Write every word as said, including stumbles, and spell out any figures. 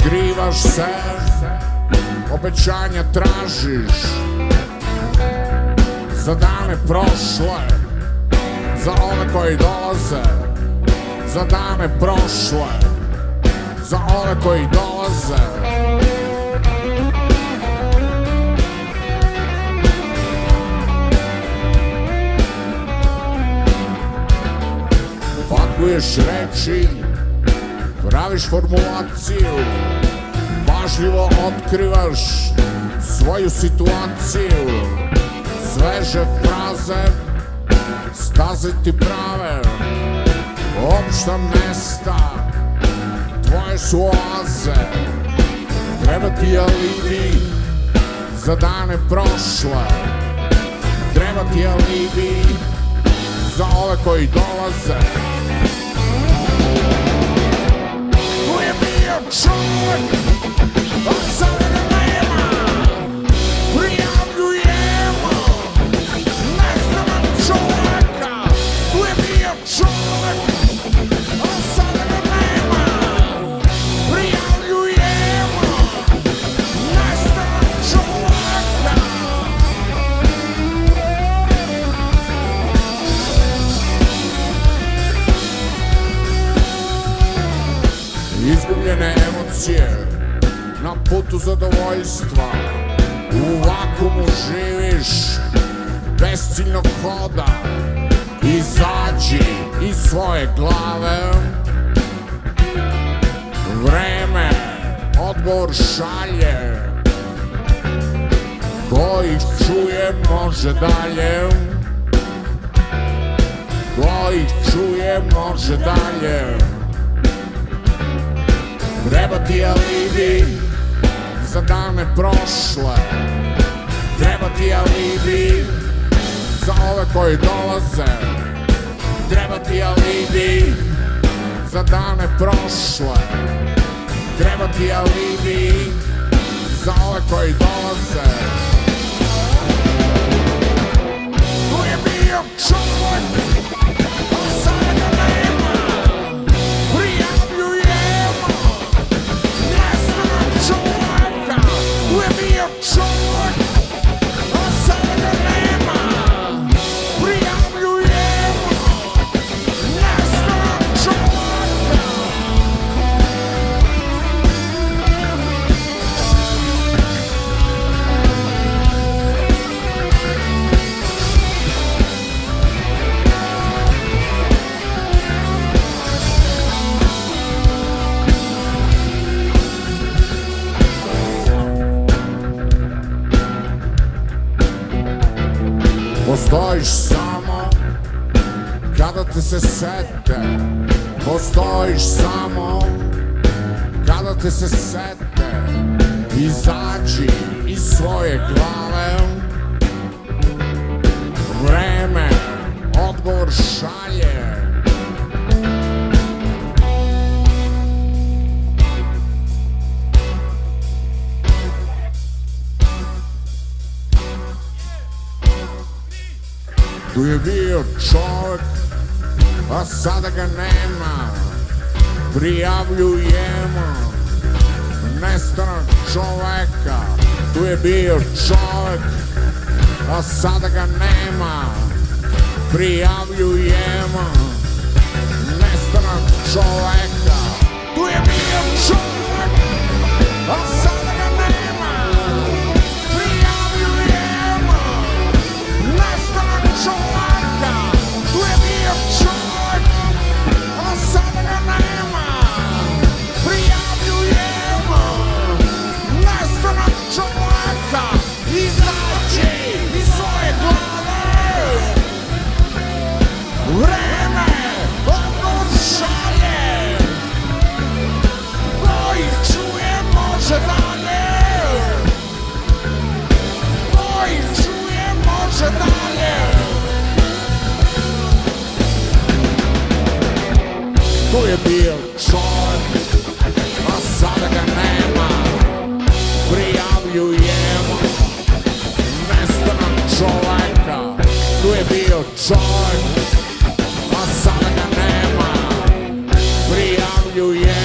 skrivaš se, obećanja tražiš za dane prošle, za one koji dolaze, za dane prošle, za one koji dolaze. Pakuješ reči, praviš formulaciju, pažljivo otkrivaš svoju situaciju, sveže fraze, staze ti prave, opšta mesta tvoje su oaze. Treba ti alibi za dane prošle, treba ti alibi za ove koji dolaze. Tu je bio čovek, a sada ga nema. Prijavljujemo nestanak čoveka. Tu je bio čovek, a sada ga nema. Izgubljene emocije na putu zadovoljstva, u vakumu živiš besciljnog hoda. Izađi iz svoje glave, vreme odgovor šalje, ko ih čuje može dalje, ko ih čuje može dalje. Treba ti alibi za dane prošle, treba ti alibi za ove koji dolaze, treba ti alibi za dane prošle, treba ti alibi za ove koji dolaze. Tu je bio čovek, a sada ga nema. Postojiš samo kada te se sete, postojiš samo kada te se sete. Izađi iz svoje glave, vreme odgovor šalje. Tu je bio čovek, a sada ga nema. Prijavljujemo nestanak čoveka. Tu je bio čovek, a sada ga nema. Prijavljujemo nestanak čoveka. Tu je bio čovek, a sada ga nema. Prijavljujemo nestanak čoveka. Tu je bio čovek, a sada ga nema. Prijavljujemo nestanak čoveka. Izađi iz svoje glave, vreme odgovor šalje, ko ih čuje može dalje, ko ih čuje može dalje. Tu je bio čovek, a sada ga nema. Prijavljujemo nestanak čoveka. Tu je bio čovek, a sada ga nema. Prijavljujemo.